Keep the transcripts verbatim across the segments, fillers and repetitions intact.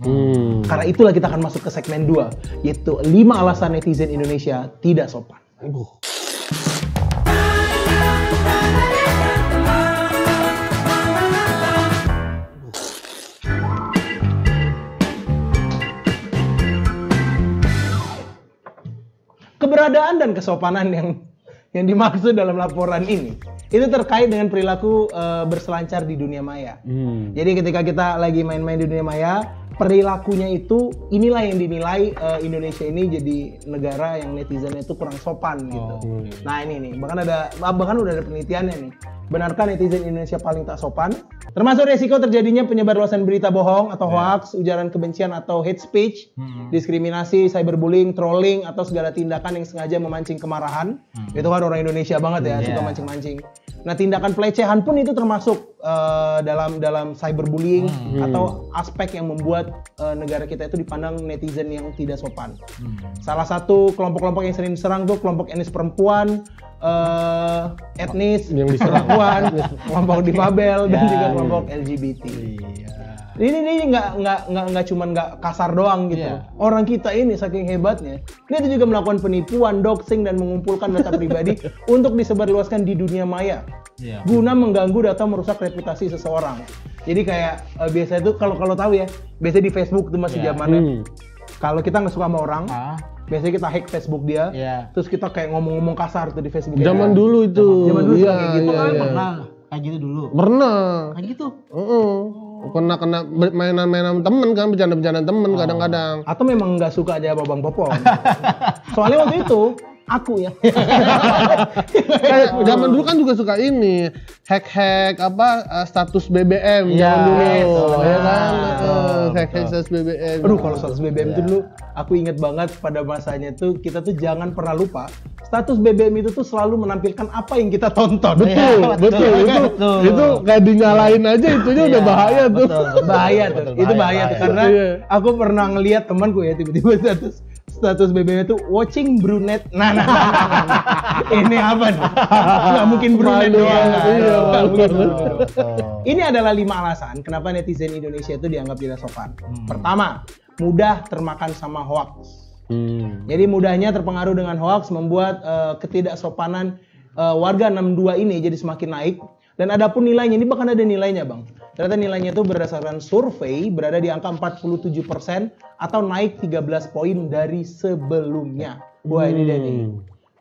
Hmm. Karena itulah kita akan masuk ke segmen dua, yaitu lima alasan netizen Indonesia tidak sopan. Aduh. Keberadaan dan kesopanan yang yang dimaksud dalam laporan ini itu terkait dengan perilaku uh, berselancar di dunia maya. Hmm. Jadi ketika kita lagi main-main di dunia maya, perilakunya itu inilah yang dinilai uh, Indonesia ini jadi negara yang netizennya itu kurang sopan gitu. Oh, iya. Nah ini nih, bahkan ada bahkan udah ada penelitiannya nih. Benarkah netizen Indonesia paling tak sopan? Termasuk resiko terjadinya penyebar luasan berita bohong atau yeah. hoax, ujaran kebencian atau hate speech, mm-hmm. diskriminasi, cyberbullying, trolling, atau segala tindakan yang sengaja memancing kemarahan. Mm-hmm. Itu kan orang Indonesia banget ya, yeah. suka mancing-mancing. Nah, tindakan pelecehan pun itu termasuk uh, dalam dalam cyberbullying mm-hmm. atau aspek yang membuat uh, negara kita itu dipandang netizen yang tidak sopan. Mm-hmm. Salah satu kelompok-kelompok yang sering diserang tuh kelompok etnis perempuan, Uh, etnis, perlakuan, kelompok difabel, dan yeah. juga kelompok L G B T. Yeah. Ini ini nggak nggak nggak nggak cuma nggak kasar doang gitu. Yeah. Orang kita ini saking hebatnya, dia juga melakukan penipuan, doxing, dan mengumpulkan data pribadi untuk disebarluaskan di dunia maya, yeah. guna mengganggu atau merusak reputasi seseorang. Jadi kayak uh, biasa itu kalau kalau tahu ya, biasa di Facebook itu masih yeah. zamannya. Hmm. Kalau kita nggak suka sama orang. Ah. Biasanya kita hack Facebook dia, yeah. terus kita kayak ngomong-ngomong kasar tuh di Facebook. Zaman ya. dulu itu. Zaman dulu yeah, kayak gitu yeah, kan yeah. pernah. Kayak gitu dulu. Pernah. Kayak gitu. Uh-uh. Pernah kena mainan-mainan temen kan, bercanda-bercanda temen oh. kadang-kadang. Atau memang nggak suka aja sama Bang Popon. Soalnya waktu itu aku ya. Kayak zaman dulu kan juga suka ini hack-hack apa status B B M zaman ya, dulu itu, nah, ya kan nah, hack-hack status B B M. Aduh kalau status B B M ya. Itu dulu aku inget banget pada masanya tuh kita tuh jangan pernah lupa status B B M itu tuh selalu menampilkan apa yang kita tonton. Betul, ya, betul, betul, betul, betul. betul. Itu kayak dinyalain aja itunya ya, udah bahaya tuh. Betul, betul, bahaya tuh. Betul, itu bahaya, bahaya tuh karena iya. aku pernah ngelihat temanku ya tiba-tiba status status B B M itu watching brunette. Nah, nah, nah, nah, nah. Ini apa nih? Nggak mungkin brunette doang. Iya, ini adalah lima alasan kenapa netizen Indonesia itu dianggap tidak sopan. Hmm. Pertama, mudah termakan sama hoax. Hmm. Jadi mudahnya terpengaruh dengan hoax membuat uh, ketidaksopanan uh, warga enam dua ini jadi semakin naik. Dan ada pun nilainya, ini bahkan ada nilainya bang. Ternyata nilainya itu berdasarkan survei berada di angka empat puluh tujuh persen atau naik tiga belas poin dari sebelumnya. Wah ini dia nih.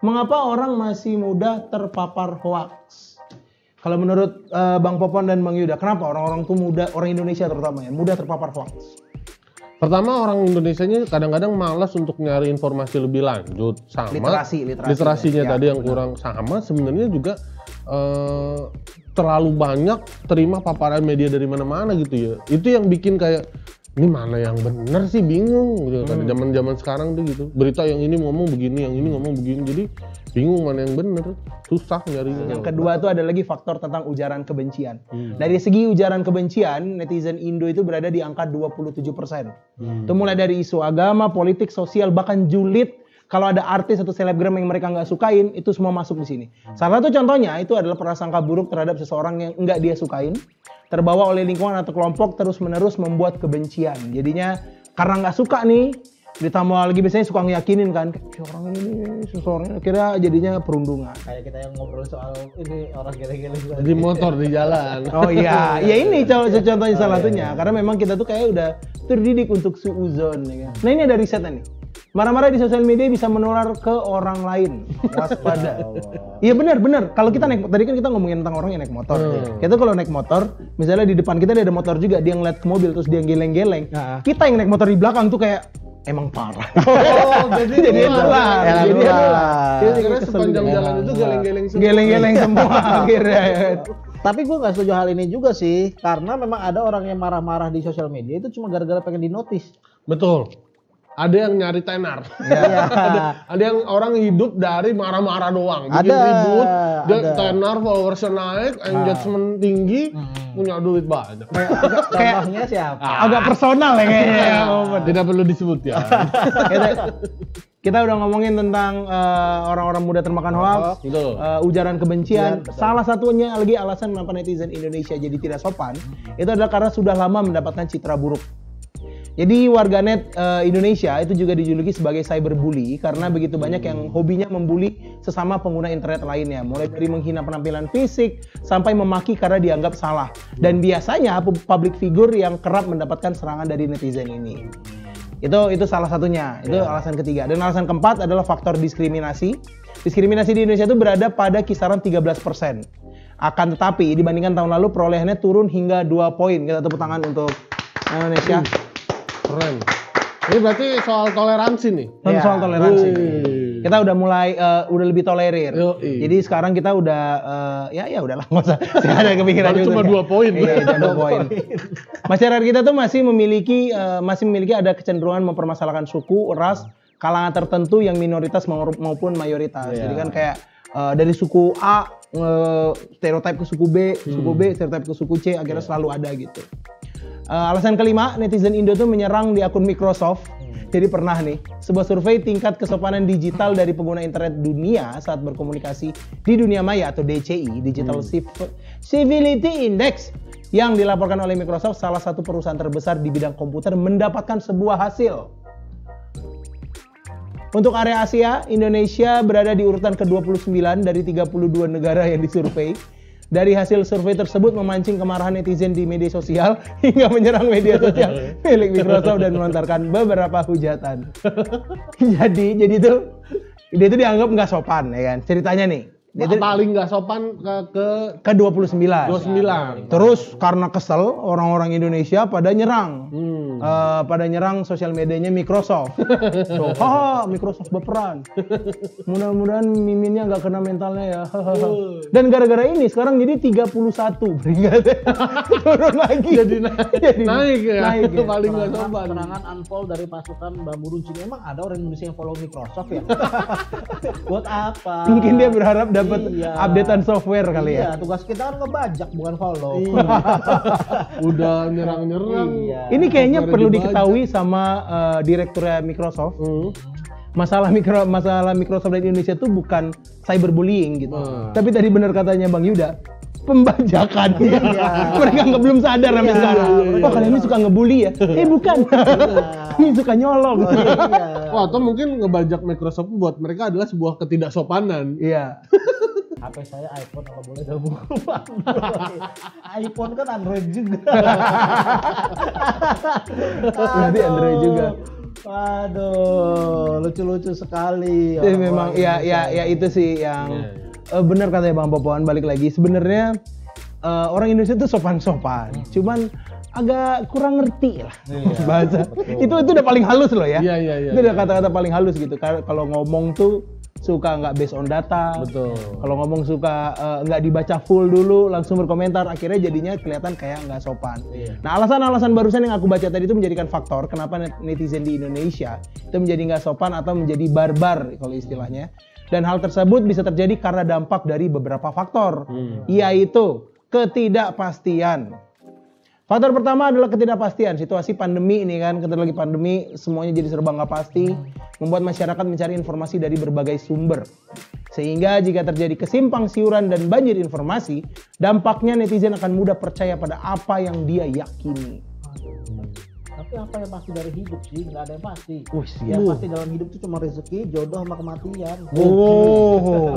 Mengapa orang masih mudah terpapar hoax? Kalau menurut uh, Bang Popon dan Bang Yuda, kenapa orang-orang tuh mudah, orang Indonesia terutama ya, mudah terpapar hoax? Pertama orang Indonesianya kadang-kadang malas untuk nyari informasi lebih lanjut, sama literasi, literasi literasinya ya, tadi yang benar. kurang, sama sebenarnya juga eh, terlalu banyak terima paparan media dari mana-mana gitu ya. Itu yang bikin kayak ini mana yang benar sih, bingung gitu. Hmm. Zaman-zaman sekarang tuh gitu, berita yang ini ngomong begini, yang ini ngomong begini, jadi bingung mana yang benar, susah nyarinya. Yang kedua tuh ada lagi faktor tentang ujaran kebencian. Hmm. Dari segi ujaran kebencian, netizen Indo itu berada di angka dua puluh tujuh persen. Hmm. Itu mulai dari isu agama, politik, sosial, bahkan julid. Kalau ada artis atau selebgram yang mereka nggak sukain, itu semua masuk di sini. Salah satu contohnya itu adalah prasangka buruk terhadap seseorang yang nggak dia sukain, terbawa oleh lingkungan atau kelompok terus-menerus membuat kebencian. Jadinya karena nggak suka nih, ditambah lagi biasanya suka ngeyakinin kan, si orang ini seseorang, akhirnya jadinya perundungan. Kayak kita yang ngobrol soal ini orang gila-gila di motor di jalan. Oh iya, ya ini contohnya salah satunya. Karena memang kita tuh kayak udah terdidik untuk suuzon. Ya. Nah ini ada risetnya nih. Marah-marah di sosial media bisa menular ke orang lain. Waspada. Iya benar, benar. Kalau kita naik, tadi kan kita ngomongin tentang orang yang naik motor. Hmm. Kita kalau naik motor, misalnya di depan kita ada motor juga, dia ngeliat ke mobil terus dia geleng-geleng. Nah. Kita yang naik motor di belakang tuh kayak emang parah. Oh, jadi jadi itulah. Jadi itulah. Karena sepanjang jalan itu geleng-geleng semua. Geleng-geleng semua akhirnya. Tapi gue gak setuju hal ini juga sih, karena memang ada orang yang marah-marah di sosial media itu cuma gara-gara pengen dinotis. Betul. Ada yang nyari tenar, ya. ada, ada yang orang hidup dari marah-marah doang, bikin ada, ribut, dia ada. Tenar, followersnya naik, nah. engagement tinggi, hmm. punya duit banyak. Contohnya siapa? Agak personal ya kayaknya. Tidak perlu disebut ya. Kita udah ngomongin tentang uh, orang-orang muda termakan hoax, uh, ujaran kebencian. Betul. Salah satunya lagi alasan kenapa netizen Indonesia jadi tidak sopan, hmm. itu adalah karena sudah lama mendapatkan citra buruk. Jadi warganet uh, Indonesia itu juga dijuluki sebagai cyberbully karena begitu banyak yang hobinya membuli sesama pengguna internet lainnya. Mulai dari menghina penampilan fisik sampai memaki karena dianggap salah. Dan biasanya public figure yang kerap mendapatkan serangan dari netizen ini. Itu itu salah satunya. Itu yeah. alasan ketiga. Dan alasan keempat adalah faktor diskriminasi. Diskriminasi di Indonesia itu berada pada kisaran tiga belas persen. Akan tetapi dibandingkan tahun lalu perolehannya turun hingga dua poin. Kita tepuk tangan untuk Indonesia. Keren. Ini berarti soal toleransi nih. Kan ya, soal toleransi. Wih. Kita udah mulai uh, udah lebih tolerir. Yoi. Jadi sekarang kita udah uh, ya ya udahlah nggak usah ada kepikiran juga. Cuma dua poin. Iya, dua poin. Masyarakat kita tuh masih memiliki uh, masih memiliki ada kecenderungan mempermasalahkan suku, ras, kalangan tertentu yang minoritas maupun mayoritas. Yeah. Jadi kan kayak uh, dari suku A uh, stereotip ke suku B, hmm. suku B stereotip ke suku C, akhirnya yeah. selalu ada gitu. Uh, alasan kelima, netizen Indo tuh menyerang di akun Microsoft. Jadi pernah nih, sebuah survei tingkat kesopanan digital dari pengguna internet dunia saat berkomunikasi di dunia maya atau D C I, Digital hmm. Civility Index, yang dilaporkan oleh Microsoft, salah satu perusahaan terbesar di bidang komputer, mendapatkan sebuah hasil. Untuk area Asia, Indonesia berada di urutan ke dua puluh sembilan dari tiga puluh dua negara yang disurvei. Dari hasil survei tersebut memancing kemarahan netizen di media sosial hingga menyerang media sosial milik Microsoft dan melontarkan beberapa hujatan. jadi, jadi itu dia itu dianggap nggak sopan, ya kan? Ceritanya nih. Dia itu paling nggak sopan ke ke, ke dua puluh sembilan. dua puluh sembilan. Terus karena kesel orang-orang Indonesia pada nyerang, hmm. uh, pada nyerang sosial medianya Microsoft. So, haha, Microsoft berperan. Mudah-mudahan miminnya nggak kena mentalnya ya. Dan gara-gara ini sekarang jadi tiga puluh satu peringkatnya. Turun lagi. Jadi naik, jadi naik ya. Naik ya. Paling nggak sopan. Serangan unfollow dari pasukan bambu runcing. Emang ada orang Indonesia yang follow Microsoft ya? Buat apa? Mungkin dia berharap dapat iya. updatean software kali iya, ya. Tugas kita kan ngebajak bukan follow. Iya. Udah nyerang-nyerang. Iya. Ini kayaknya perlu dibajak. Diketahui sama uh, direkturnya Microsoft. Mm. Masalah mikro masalah Microsoft dan Indonesia itu bukan cyberbullying gitu. Mm. Tapi tadi benar katanya Bang Yuda, pembajakan. Iya. Mereka nggak belum sadar sampai iya, sekarang. Iya, Wah, iya, kalian iya. ini suka ngebully ya? Iya. Eh bukan. Iya. Ini suka nyolong. Oh, iya. Wah, atau mungkin ngebajak Microsoft buat mereka adalah sebuah ketidaksopanan. Iya. H P saya iPhone, kalau boleh gabung iPhone kan Android juga. Berarti Android juga. Waduh, lucu-lucu sekali. Jadi memang ya ya ya itu sih yang yeah, yeah. Uh, benar katanya Bang Popoan, balik lagi sebenarnya uh, orang Indonesia itu sopan-sopan. Hmm. Cuman agak kurang ngerti lah iya, bahasa. Betul. Itu itu udah paling halus loh ya. Iya, iya, iya, itu udah kata-kata iya. paling halus gitu. Kalau ngomong tuh suka nggak based on data. Betul. Kalau ngomong suka nggak uh, dibaca full dulu, langsung berkomentar. Akhirnya jadinya kelihatan kayak nggak sopan. Iya. Nah, alasan-alasan barusan yang aku baca tadi itu menjadikan faktor kenapa netizen di Indonesia itu menjadi nggak sopan atau menjadi barbar kalau istilahnya. Dan hal tersebut bisa terjadi karena dampak dari beberapa faktor, hmm. yaitu ketidakpastian. Faktor pertama adalah ketidakpastian. Situasi pandemi ini kan, ketika lagi pandemi, semuanya jadi serba nggak pasti, membuat masyarakat mencari informasi dari berbagai sumber. Sehingga jika terjadi kesimpang siuran dan banjir informasi, dampaknya netizen akan mudah percaya pada apa yang dia yakini. Tapi apa yang pasti dari hidup sih? Nggak ada yang pasti. Ush, yang uh. pasti dalam hidup itu cuma rezeki, jodoh, sama kematian. Oh,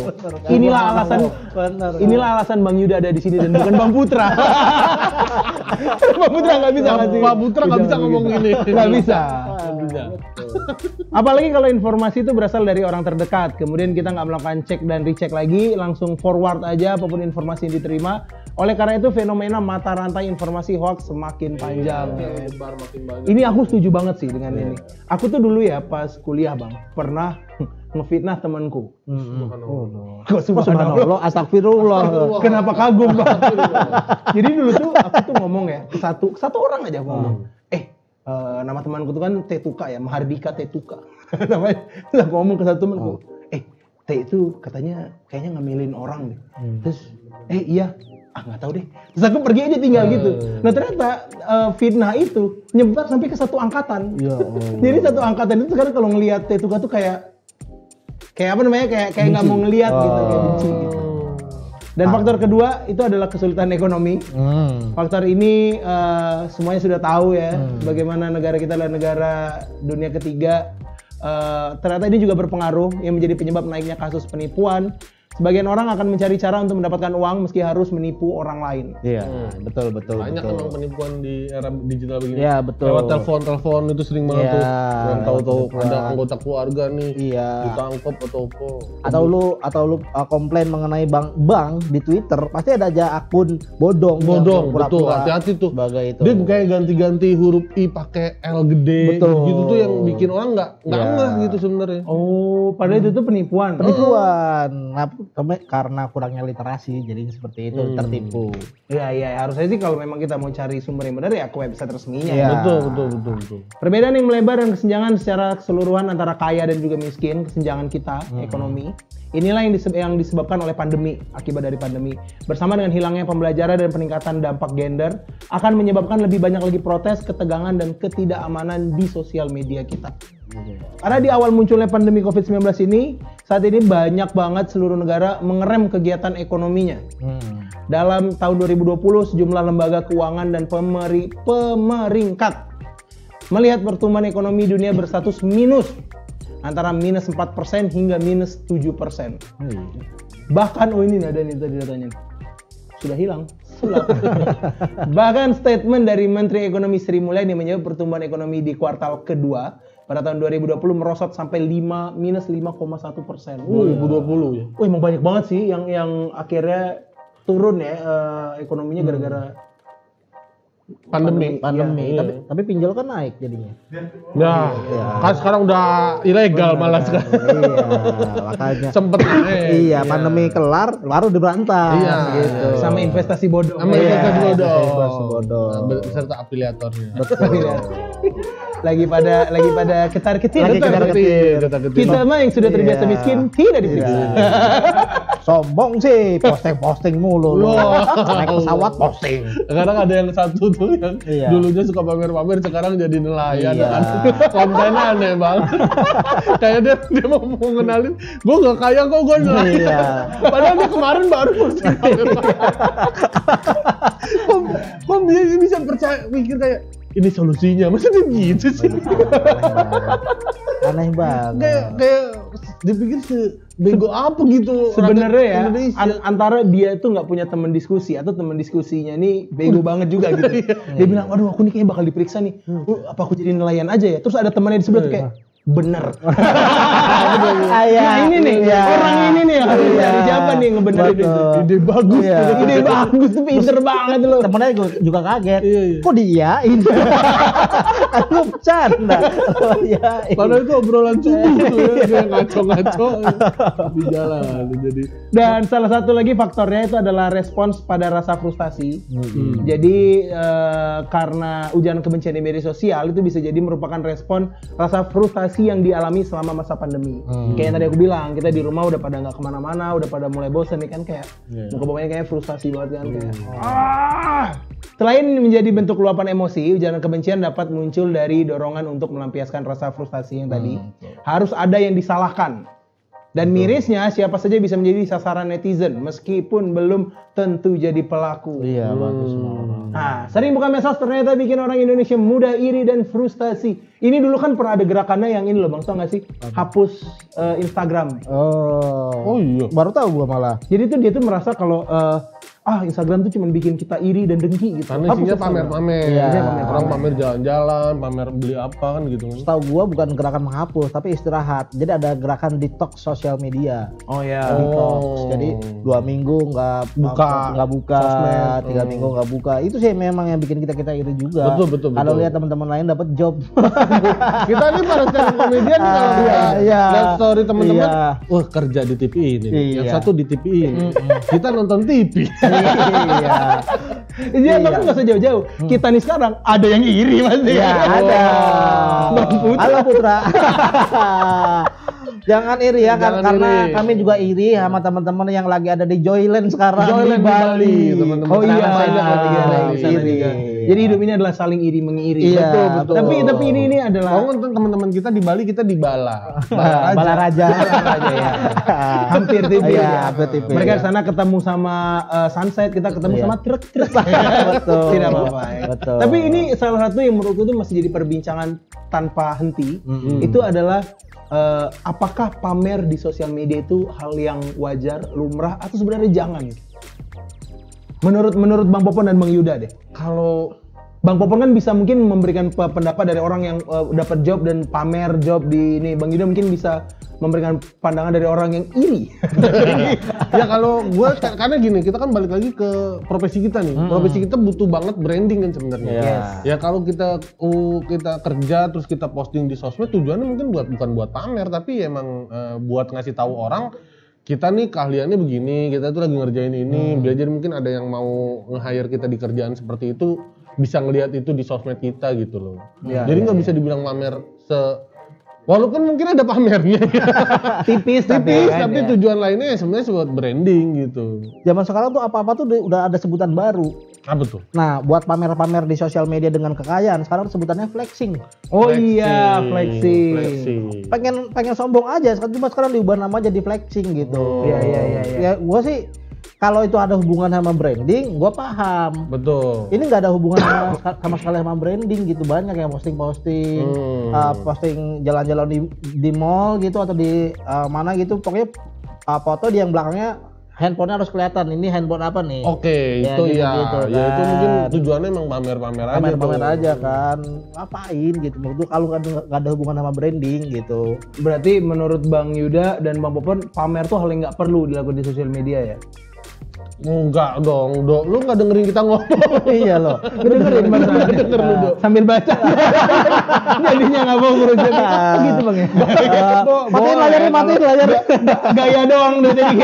inilah alasan, bener, inilah kan? alasan Bang Yuda ada di sini dan bukan Bang Putra. Pak Putra nggak bisa ngasih. Pak Putra nggak bisa ngomong gini. Nggak bisa. Apalagi kalau informasi itu berasal dari orang terdekat, kemudian kita nggak melakukan cek dan recheck lagi, langsung forward aja apapun informasi yang diterima. Oleh karena itu fenomena mata rantai informasi hoax semakin panjang. Iya, lebar, makin banyak. Ini aku setuju banget sih dengan yeah. ini. Aku tuh dulu ya pas kuliah Bang pernah ngefitnah temanku. Hmm. Subhanallah. Kok subhanallah, astagfirullah. Astagfirullah. Kenapa kagum, Bang? Jadi dulu tuh aku tuh ngomong ya, satu satu orang aja ngomong. Hmm. Eh, uh, nama temanku tuh kan Teh Tuka ya, Mahardika Teh Tuka. Namanya. Terus aku ngomong ke satu temanku, oh. "Eh, Teh itu katanya kayaknya ngemilin orang deh." Hmm. Terus, "Eh, iya. Ah, nggak tahu deh." Terus aku pergi aja tinggal hmm. gitu. Nah, ternyata uh, fitnah itu nyebar sampai ke satu angkatan. Ya, oh. Jadi satu angkatan itu sekarang kalau ngelihat Teh Tuka tuh kayak kayak apa namanya kayak kayak nggak mau ngelihat oh. gitu, kayak benci gitu. Dan ah. faktor kedua itu adalah kesulitan ekonomi. Hmm. Faktor ini uh, semuanya sudah tahu ya, hmm. bagaimana negara kita adalah negara dunia ketiga. Uh, ternyata ini juga berpengaruh yang menjadi penyebab naiknya kasus penipuan. Sebagian orang akan mencari cara untuk mendapatkan uang meski harus menipu orang lain. Iya, hmm. betul betul. Banyak memang penipuan di era digital begini. Iya, betul. Lewat telepon-telepon itu sering banget ya, tuh. Yang tahu-tahu ada anggota keluarga nih ya, ditangkap atau apa. Atau lu atau lu uh, komplain mengenai bank-bank di Twitter, pasti ada aja akun bodong. Bodong, ya, betul. Hati-hati tuh. Sebagai itu. Dia kayak ganti-ganti huruf i pakai L gede. Betul. Gitu tuh yang bikin orang nggak nggak ya. ngeh gitu sebenarnya. Oh, padahal hmm. itu tuh penipuan. Penipuan. Hmm. Karena kurangnya literasi, jadi seperti itu hmm. tertipu. Iya iya, harusnya sih kalau memang kita mau cari sumber yang benar ya ke website resminya. Ya. Betul betul betul betul. Perbedaan yang melebar dan kesenjangan secara keseluruhan antara kaya dan juga miskin, kesenjangan kita hmm. ekonomi. Inilah yang, diseb- yang disebabkan oleh pandemi, akibat dari pandemi. Bersama dengan hilangnya pembelajaran dan peningkatan dampak gender, akan menyebabkan lebih banyak lagi protes, ketegangan, dan ketidakamanan di sosial media kita. Karena di awal munculnya pandemi covid sembilan belas ini, saat ini banyak banget seluruh negara mengerem kegiatan ekonominya. Hmm. Dalam tahun dua ribu dua puluh, sejumlah lembaga keuangan dan pemeri- pemeringkat melihat pertumbuhan ekonomi dunia berstatus minus, antara minus empat persen hingga minus tujuh persen. Hmm. Bahkan, oh ini ada nih tadi datanya, sudah hilang. Bahkan statement dari Menteri Ekonomi Sri Mulyani menyebut pertumbuhan ekonomi di kuartal kedua pada tahun dua ribu dua puluh merosot sampai lima minus lima koma satu persen. dua ribu dua puluh ya. Oh, emang banyak banget sih yang yang akhirnya turun ya uh, ekonominya hmm. gara-gara pandemi, pandemi. Ya, tapi, iya. tapi pinjol kan naik jadinya. Nah, iya. kan sekarang udah ilegal. Bener, malah sekarang. Iya, makanya. Sempet naik. Iya, pandemi iya. kelar, baru diberantas. Iya, gitu. Sama investasi bodong. Sama iya, investasi bodong. Investasi bodong. Nah, serta afiliatornya. Betul. lagi pada lagi pada ketar-ketir. Lagi ketar-ketir. Kita mah yang sudah terbiasa iya. miskin tidak diperiksa. Iya. Sombong sih, posting-posting mulu. Loh. Naik pesawat posting. Sekarang ada yang satu tuh yang iya. dulunya suka pamer-pamer, sekarang jadi nelayan. Iya. Kontennya aneh banget. Kayak dia, dia mau ngenalin, gue gak kaya kok, gue nelayan. Iya. Padahal dia kemarin baru posting. Kok, kok dia bisa percaya, mikir kayak, ini solusinya, maksudnya gitu sih. Aneh banget. Kayak, kayak dipikir sebego apa gitu. Sebenarnya ya, an- antara dia tuh nggak punya teman diskusi atau teman diskusinya nih bego banget juga gitu. Dia bilang, aduh aku nih kayaknya bakal diperiksa nih. Lu, apa aku jadi nelayan aja ya? Terus ada temannya di sebelah tuh kayak, bener. Nah ini nih, ya. orang ini nih harus ya. cari jawaban nih ngebenerin itu. Ide bagus, ya. ide bagus, tuh pinter banget loh. Temennya juga kaget, iya, iya. kok diiyain? Aku bercanda. Padahal itu obrolan subuh tuh ya, dia ngaco-ngaco di jalan. Jadi. Dan salah satu lagi faktornya itu adalah respons pada rasa frustasi. Mm-hmm. Jadi eh, karena ujaran kebencian di media sosial itu bisa jadi merupakan respon rasa frustasi yang dialami selama masa pandemi. Hmm. Kayak yang tadi aku bilang, kita di rumah udah pada nggak kemana-mana, udah pada mulai bosen nih kan kayak, yeah. muka bawahnya kayak frustasi banget kan. Yeah. Kayak, ah! Selain menjadi bentuk luapan emosi, ujaran kebencian dapat muncul dari dorongan untuk melampiaskan rasa frustasi yang tadi. Hmm. Harus ada yang disalahkan. Dan mirisnya siapa saja bisa menjadi sasaran netizen meskipun belum tentu jadi pelaku. Iya, bagus banget. Nah, sering buka medsos ternyata bikin orang Indonesia mudah iri dan frustasi. Ini dulu kan pernah ada gerakannya yang ini loh Bang, tau gak sih? Hapus uh, Instagram. Oh. Oh iya. Baru tahu gua malah. Jadi tuh dia tuh merasa kalau uh, ah Instagram tuh cuma bikin kita iri dan dengki gitu. Karena isinya pamer-pamer. Iya, pamer-pamer. Orang pamer jalan-jalan, pamer beli apa kan gitu. Setahu gua bukan gerakan menghapus tapi istirahat. Jadi ada gerakan detox sosial media. Oh iya. Detox. Oh. Jadi dua minggu nggak buka, nggak buka, tiga hmm. minggu nggak buka. Itu sih memang yang bikin kita kita iri juga. Betul betul. Kalau lihat teman-teman lain dapat job. Kita ini para stand-up comedian ah, kalau dia iya. lihat story teman-teman, iya. wah kerja di T V ini. Iya. Yang satu di T V ini. Kita nonton T V. Iya. Iya, tapi nggak usah jauh-jauh. Kita nih sekarang ada yang iri masih. Iya, ada. Putra. Halo Putra. Jangan iri ya, Jangan karena iri. Kami juga iri sama teman-teman yang lagi ada di Joyland sekarang. Joyland di Bali, Bali teman-teman. Oh iya, saya juga iri. Iya. Jadi hidup ini adalah saling iri mengiri. Iya, betul, betul. Tapi tapi ini ini adalah. Bangun teman-teman kita di Bali kita di Bala. Bala, Bala Raja. Bala Raja ya. Hampir tipis. Iya, hampir tipis. Mereka ya. Sana ketemu sama uh, sunset, kita ketemu iya. sama truk-truk. Betul. Tidak apa-apa. Ya. Betul. Tapi ini salah satu yang menurutku tuh masih jadi perbincangan tanpa henti. Mm-hmm. Itu adalah uh, apakah pamer di sosial media itu hal yang wajar, lumrah atau sebenarnya jangan? Menurut menurut Bang Popon dan Bang Yuda deh. Kalau Bang Popon kan bisa mungkin memberikan pendapat dari orang yang uh, dapat job dan pamer job di ini. Bang Yuda mungkin bisa memberikan pandangan dari orang yang iri. Ya kalau gue karena gini, kita kan balik lagi ke profesi kita nih. Hmm. Profesi kita butuh banget branding kan sebenarnya. Yes. Ya kalau kita uh, kita kerja terus kita posting di sosmed tujuannya mungkin buat bukan buat pamer tapi emang uh, buat ngasih tahu orang kita nih keahliannya begini, kita tuh lagi ngerjain ini, hmm. belajar mungkin ada yang mau nge-hire kita di kerjaan seperti itu, bisa ngelihat itu di sosmed kita gitu loh. Ya, jadi nggak ya, ya. Bisa dibilang pamer se... Walaupun mungkin ada pamernya. Tipis, tipis, tapi, kan, tapi ya. Tujuan lainnya ya sebenarnya buat branding gitu. Zaman sekarang tuh apa-apa tuh udah ada sebutan baru. Ah, betul. Nah, buat pamer-pamer di sosial media dengan kekayaan, sekarang sebutannya flexing. Oh flexing, iya, flexing. flexing. Pengen pengen sombong aja, cuma sekarang diubah nama jadi flexing gitu. Iya, oh. iya, iya. Ya, ya, gua sih kalau itu ada hubungan sama branding, gue paham. Betul. Ini nggak ada hubungan sama, sama sekali sama branding gitu. Banyak yang posting-posting, hmm. uh, posting jalan-jalan di, di mall gitu atau di uh, mana gitu. Pokoknya uh, foto di yang belakangnya handphonenya harus kelihatan. Ini handphone apa nih? Oke, okay, ya, itu gitu, ya. Gitu, kan. Ya itu mungkin tujuannya emang pamer-pamer aja. Pamer-pamer aja kan. Ngapain gitu? Menurut gue kalau nggak ada hubungan sama branding gitu. Berarti menurut Bang Yuda dan Bang Popon, pamer tuh hal yang nggak perlu dilakukan di sosial media ya? Enggak dong, Do. Lu nggak dengerin kita ngomong. Iya loh. Dengerin masalah. Denger lu, Do. Sambil baca. Jadinya nggak mau ngurusin. Gitu, Bang ya. Matiin layarnya, matiin layarnya. Gaya doang udah jadi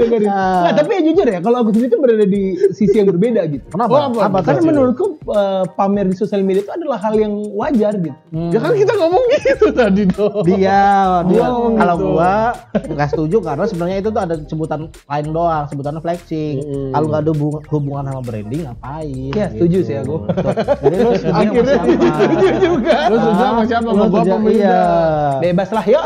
kayak gini. Nah, tapi ya jujur ya, kalau aku sendiri tuh berada di sisi yang berbeda gitu. Kenapa? Karena menurutku pamer di sosial media itu adalah hal yang wajar gitu. Ya kan kita ngomong gitu tadi, Do. Dia, dia kalau gua nggak setuju karena sebenarnya itu tuh ada sebutan lain doang, sebutannya flexing. Mm. Kalau nggak ada hubungan sama branding, ngapain? Ya, setuju gitu. Sih aku. Jadi lu akhirnya setuju juga. Lu setuju sama siapa? Mau gua pemerintah. Bebas lah, yuk.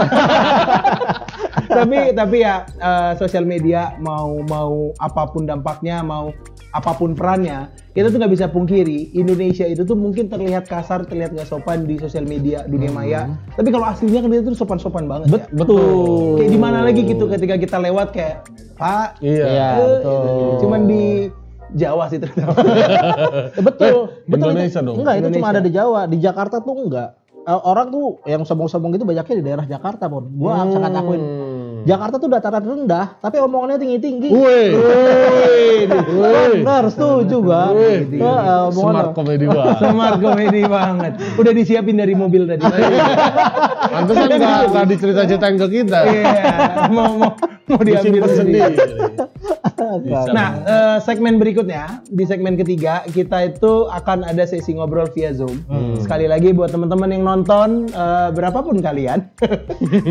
tapi tapi ya, uh, sosial media mau mau apapun dampaknya, mau apapun perannya, kita tuh nggak bisa pungkiri Indonesia itu tuh mungkin terlihat kasar, terlihat nggak sopan di sosial media dunia hmm. maya. Tapi kalau aslinya kan dia tuh sopan-sopan banget. Bet- ya? Betul. Kayak di mana lagi gitu ketika kita lewat kayak Pak. Iya. iya betul. Gitu. Cuman di Jawa sih terutama. betul. Eh, betul. Indonesia dong. Enggak, Indonesia. Itu cuma ada di Jawa. Di Jakarta tuh enggak. Orang tuh yang sombong-sombong itu banyaknya di daerah Jakarta, Pon. Gua hmm. sangat akuin. Jakarta tuh dataran rendah, tapi omongannya tinggi-tinggi. Wih, bener, setuju gue. Smart komedi banget. Smart komedi banget. Udah disiapin dari mobil tadi. Pantesan nggak tadi cerita-cerita yang ke kita. Iya, mau mau mau diambil sendiri. Nah, eh, segmen berikutnya di segmen ketiga kita itu akan ada sesi ngobrol via Zoom. Hmm. Sekali lagi buat teman-teman yang nonton eh, berapapun kalian,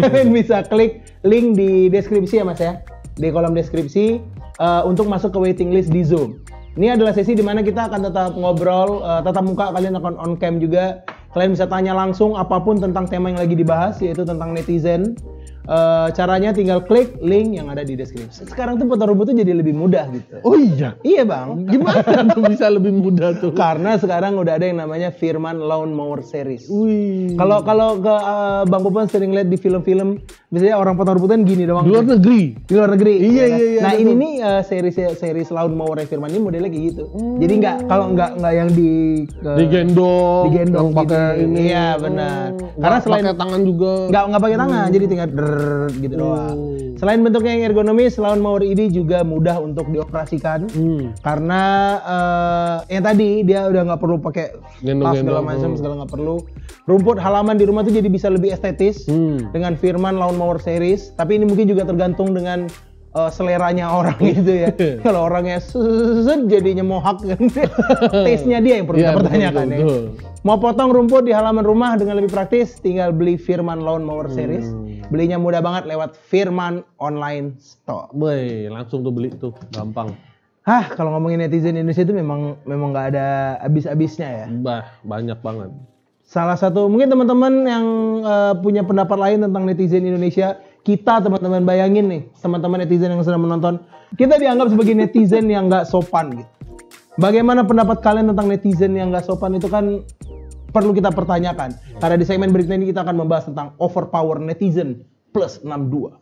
kalian bisa klik link di deskripsi ya Mas ya, di kolom deskripsi eh, untuk masuk ke waiting list di Zoom. Ini adalah sesi di mana kita akan tetap ngobrol, eh, tatap muka, kalian akan on cam juga. Kalian bisa tanya langsung apapun tentang tema yang lagi dibahas, yaitu tentang netizen. Uh, caranya tinggal klik link yang ada di deskripsi. Sekarang tuh putar rumput tuh jadi lebih mudah gitu. Oh iya? Iya Bang. Gimana tuh bisa lebih mudah tuh? Karena sekarang udah ada yang namanya Firman Lawn Mower Series. Wih. Kalau kalau ke uh, Bang Popon sering lihat di film-film, biasanya orang putar rumputnya gini doang. Di luar negeri. Di luar negeri. Iya iya. iya nah iya, ini nih uh, series series Lawn Mower Firman ini modelnya kayak gitu. Hmm. Jadi nggak kalau nggak nggak yang di uh, digendong, digendong pakai gitu. Ini. Iya benar. Hmm. Karena selain pakai tangan juga. Nggak nggak pakai tangan, hmm. jadi tinggal gitu doang. Hmm. Selain bentuknya yang ergonomis, lawn mower ini juga mudah untuk dioperasikan hmm. karena uh, yang tadi dia udah nggak perlu pakai tas segala macam hmm. segala nggak perlu. Rumput halaman di rumah tuh jadi bisa lebih estetis hmm. dengan Firman Lawn Mower Series. Tapi ini mungkin juga tergantung dengan Uh, seleranya orang gitu ya. Kalau orangnya susut jadinya mohak kan. Taste-nya dia yang perlu kita ya, pertanyakan betul, ya. Betul. Mau potong rumput di halaman rumah dengan lebih praktis, tinggal beli Firman Lawn Mower Series. Hmm. Belinya mudah banget lewat Firman Online Store. Woi, langsung tuh beli tuh, gampang. Hah, kalau ngomongin netizen Indonesia itu memang memang nggak ada habis-habisnya ya. Bah, banyak banget. Salah satu mungkin teman-teman yang uh, punya pendapat lain tentang netizen Indonesia, kita teman-teman bayangin nih, teman-teman netizen yang sedang menonton, kita dianggap sebagai netizen yang nggak sopan gitu. Bagaimana pendapat kalian tentang netizen yang nggak sopan itu kan perlu kita pertanyakan. Karena di segmen berikutnya ini kita akan membahas tentang overpower netizen plus enam puluh dua.